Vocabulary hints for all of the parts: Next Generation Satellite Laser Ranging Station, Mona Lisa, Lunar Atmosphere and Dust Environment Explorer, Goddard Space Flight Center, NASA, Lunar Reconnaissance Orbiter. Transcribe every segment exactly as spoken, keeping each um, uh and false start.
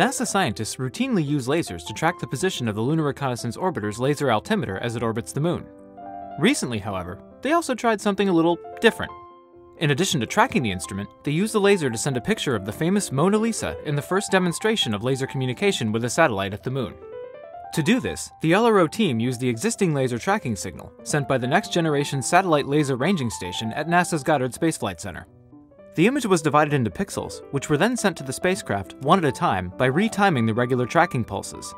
NASA scientists routinely use lasers to track the position of the Lunar Reconnaissance Orbiter's laser altimeter as it orbits the moon. Recently, however, they also tried something a little different. In addition to tracking the instrument, they used the laser to send a picture of the famous Mona Lisa in the first demonstration of laser communication with a satellite at the moon. To do this, the L R O team used the existing laser tracking signal sent by the Next Generation Satellite Laser Ranging Station at NASA's Goddard Space Flight Center. The image was divided into pixels, which were then sent to the spacecraft one at a time by retiming the regular tracking pulses.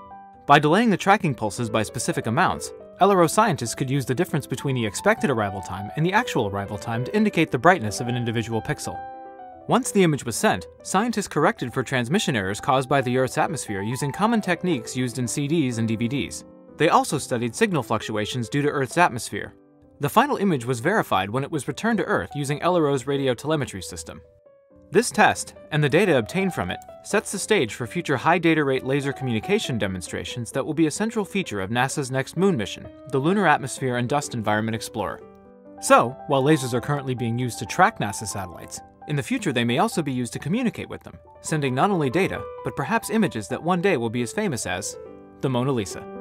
By delaying the tracking pulses by specific amounts, L R O scientists could use the difference between the expected arrival time and the actual arrival time to indicate the brightness of an individual pixel. Once the image was sent, scientists corrected for transmission errors caused by the Earth's atmosphere using common techniques used in C Ds and D V Ds. They also studied signal fluctuations due to Earth's atmosphere. The final image was verified when it was returned to Earth using L R O's radio telemetry system. This test, and the data obtained from it, sets the stage for future high data rate laser communication demonstrations that will be a central feature of NASA's next moon mission, the Lunar Atmosphere and Dust Environment Explorer. So, while lasers are currently being used to track NASA satellites, in the future they may also be used to communicate with them, sending not only data, but perhaps images that one day will be as famous as the Mona Lisa.